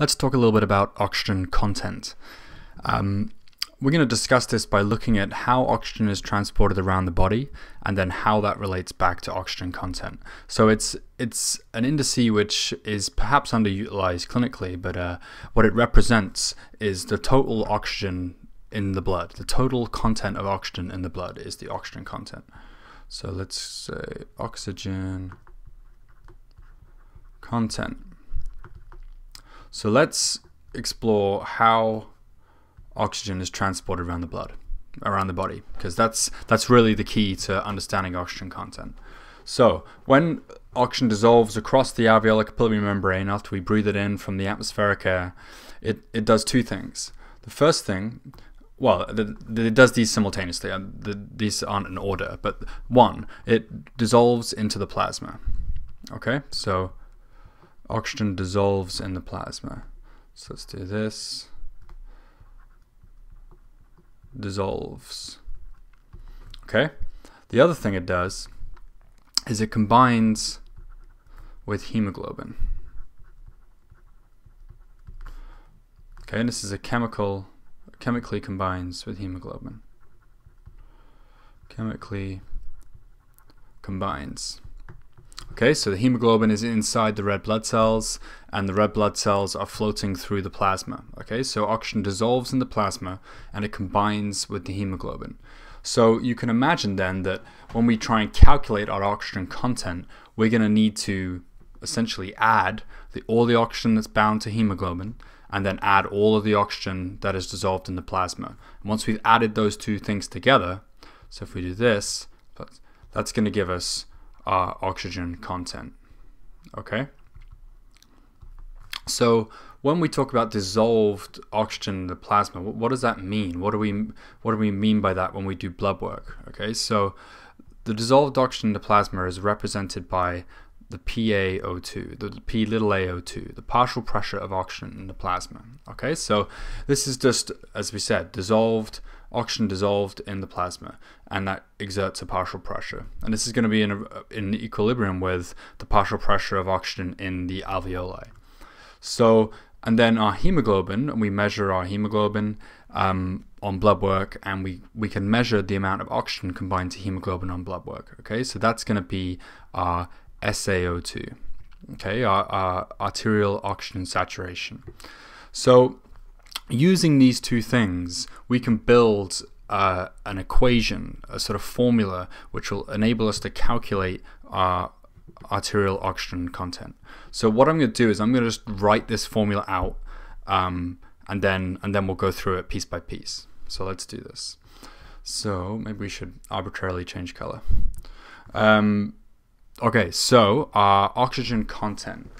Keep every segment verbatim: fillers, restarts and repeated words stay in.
let's talk a little bit about oxygen content. Um, we're going to discuss this by looking at how oxygen is transported around the body and then how that relates back to oxygen content. So it's it's an indice which is perhaps underutilized clinically, but uh, what it represents is the total oxygen in the blood. The total content of oxygen in the blood is the oxygen content. So let's say oxygen content. So let's explore how oxygen is transported around the blood, around the body, because that's that's really the key to understanding oxygen content. So when oxygen dissolves across the alveolar capillary membrane after we breathe it in from the atmospheric air, it, it does two things. The first thing, well, the, the, it does these simultaneously. The, these aren't in order, but one, it dissolves into the plasma. Okay, so oxygen dissolves in the plasma. So let's do this. Dissolves. Okay, the other thing it does is it combines with hemoglobin. Okay, and this is a chemical, chemically combines with hemoglobin. Chemically combines. Okay, so the hemoglobin is inside the red blood cells, and the red blood cells are floating through the plasma. Okay, so oxygen dissolves in the plasma, and it combines with the hemoglobin. So you can imagine then that when we try and calculate our oxygen content, we're going to need to essentially add the, all the oxygen that's bound to hemoglobin, and then add all of the oxygen that is dissolved in the plasma. And once we've added those two things together, so if we do this, that's going to give us our oxygen content. Okay? So when we talk about dissolved oxygen in the plasma, what does that mean? What do we what do we mean by that when we do blood work? Okay, so the dissolved oxygen in the plasma is represented by the P A O two, the P little A O two, the partial pressure of oxygen in the plasma. Okay, so this is just, as we said, dissolved oxygen dissolved in the plasma, and that exerts a partial pressure. And this is going to be in, a, in equilibrium with the partial pressure of oxygen in the alveoli. So, and then our hemoglobin, we measure our hemoglobin um, on blood work, and we, we can measure the amount of oxygen combined to hemoglobin on blood work. Okay, so that's going to be our S A O two, okay, our, our arterial oxygen saturation. So using these two things, we can build uh, an equation, a sort of formula, which will enable us to calculate our arterial oxygen content. So what I'm going to do is I'm going to just write this formula out, um, and then and then we'll go through it piece by piece. So let's do this. So maybe we should arbitrarily change color. Um, Okay, so our oxygen content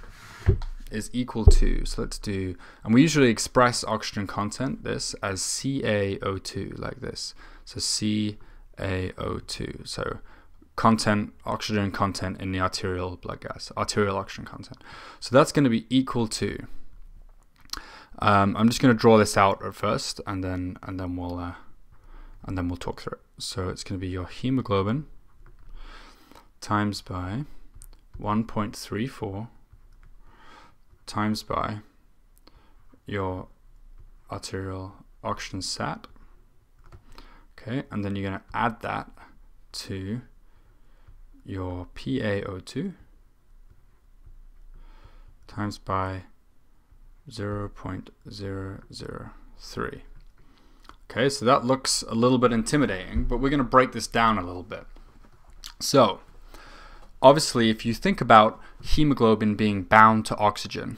is equal to, so let's do, and we usually express oxygen content, this, as C A O two, like this. So C A O two, so content, oxygen content in the arterial blood gas, arterial oxygen content. So that's going to be equal to, um, I'm just going to draw this out at first, and then and then we'll uh, and then we'll talk through it. So it's going to be your hemoglobin times by one point three four times by your arterial oxygen sat. Okay, and then you're going to add that to your P A O two times by zero point zero zero three. Okay, so that looks a little bit intimidating, but we're going to break this down a little bit. So obviously, if you think about hemoglobin being bound to oxygen,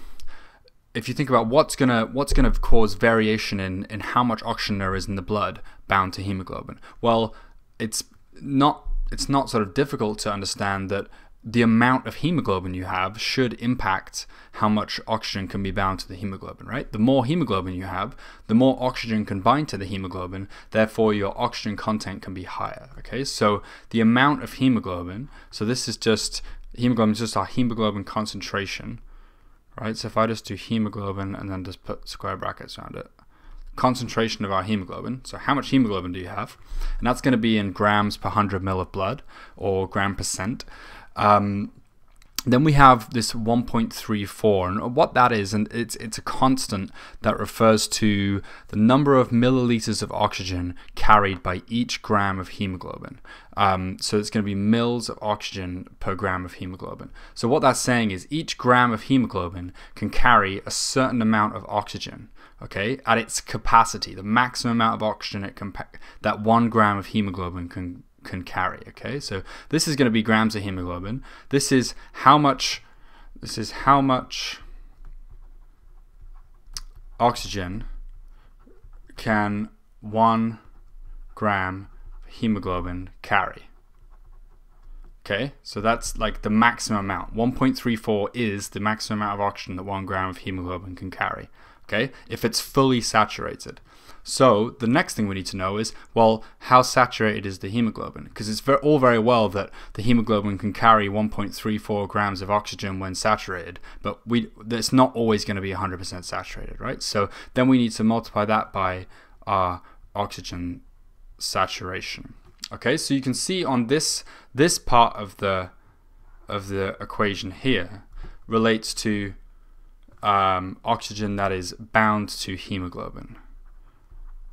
if you think about what's gonna what's gonna cause variation in in how much oxygen there is in the blood bound to hemoglobin, well, it's not it's not sort of difficult to understand that the amount of hemoglobin you have should impact how much oxygen can be bound to the hemoglobin, right? The more hemoglobin you have, the more oxygen can bind to the hemoglobin, therefore your oxygen content can be higher, okay? So the amount of hemoglobin, so this is just, hemoglobin is just our hemoglobin concentration, right? So if I just do hemoglobin and then just put square brackets around it, concentration of our hemoglobin, so how much hemoglobin do you have? And that's gonna be in grams per one hundred mil of blood, or gram percent. Um, Then we have this one point three four, and what that is, and it's it's a constant that refers to the number of milliliters of oxygen carried by each gram of hemoglobin. Um, so it's going to be mils of oxygen per gram of hemoglobin. So what that's saying is each gram of hemoglobin can carry a certain amount of oxygen, okay, at its capacity, the maximum amount of oxygen it can, that one gram of hemoglobin can can carry. Okay, so this is going to be grams of hemoglobin. This is how much this is how much oxygen can one gram of hemoglobin carry. Okay, so that's like the maximum amount. one point three four is the maximum amount of oxygen that one gram of hemoglobin can carry, okay, if it's fully saturated. So the next thing we need to know is, well, how saturated is the hemoglobin? Because it's very, all very well that the hemoglobin can carry one point three four grams of oxygen when saturated, but we it's not always going to be one hundred percent saturated, right? So then we need to multiply that by our oxygen saturation. Okay, so you can see on this this part of the of the equation here relates to um, oxygen that is bound to hemoglobin.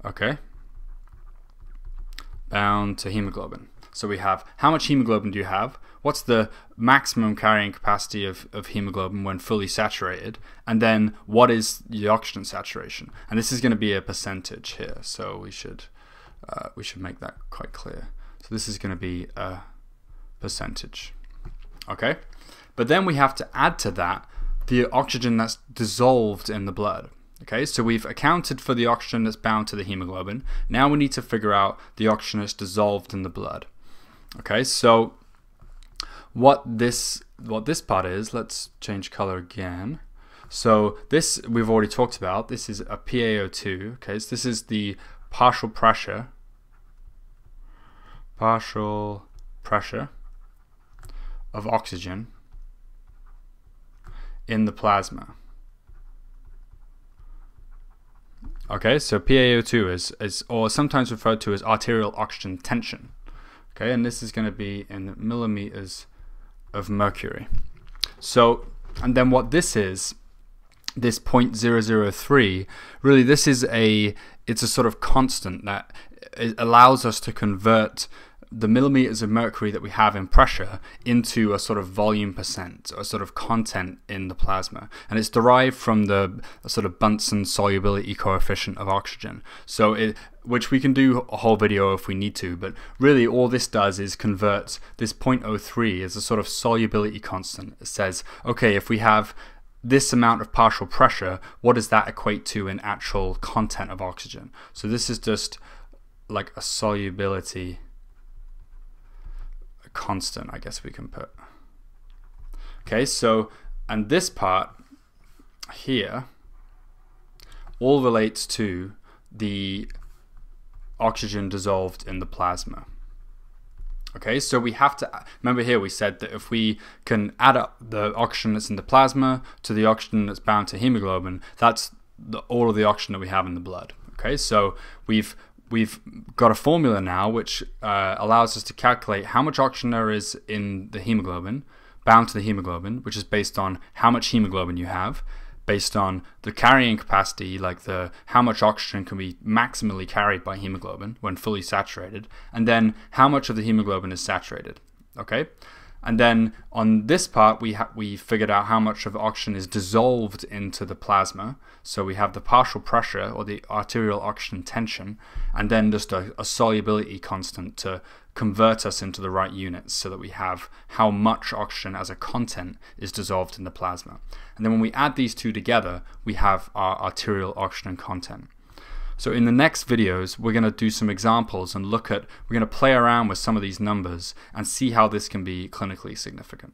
Okay, bound to hemoglobin. So we have how much hemoglobin do you have, what's the maximum carrying capacity of, of hemoglobin when fully saturated, and then what is the oxygen saturation? And this is going to be a percentage here, so we should uh, we should make that quite clear. So this is going to be a percentage. Okay, but then we have to add to that the oxygen that's dissolved in the blood. Okay, so we've accounted for the oxygen that's bound to the hemoglobin. Now we need to figure out the oxygen that's dissolved in the blood. Okay, so what this what this part is, let's change color again. So this we've already talked about. This is a P a O two. Okay, so this is the partial pressure. Partial pressure of oxygen in the plasma. Okay, so P a O two is, is or sometimes referred to as arterial oxygen tension. Okay, and this is going to be in millimeters of mercury. So, and then what this is, this zero point zero zero three, really this is a, it's a sort of constant that allows us to convert the millimeters of mercury that we have in pressure into a sort of volume percent, or sort of content in the plasma, and it's derived from the sort of Bunsen solubility coefficient of oxygen. So it, which we can do a whole video if we need to, but really all this does is converts this zero point zero three as a sort of solubility constant. It says, okay, if we have this amount of partial pressure, what does that equate to in actual content of oxygen? So this is just like a solubility constant, I guess we can put. Okay, so, and this part here all relates to the oxygen dissolved in the plasma. Okay, so we have to, remember here we said that if we can add up the oxygen that's in the plasma to the oxygen that's bound to hemoglobin, that's the, all of the oxygen that we have in the blood. Okay, so we've We've got a formula now which uh, allows us to calculate how much oxygen there is in the hemoglobin, bound to the hemoglobin, which is based on how much hemoglobin you have, based on the carrying capacity, like the how much oxygen can be maximally carried by hemoglobin when fully saturated, and then how much of the hemoglobin is saturated. Okay, and then on this part we ha we figured out how much of oxygen is dissolved into the plasma. So we have the partial pressure, or the arterial oxygen tension, and then just a, a solubility constant to convert us into the right units so that we have how much oxygen as a content is dissolved in the plasma. And then when we add these two together, we have our arterial oxygen content. So in the next videos, we're going to do some examples and look at, we're going to play around with some of these numbers and see how this can be clinically significant.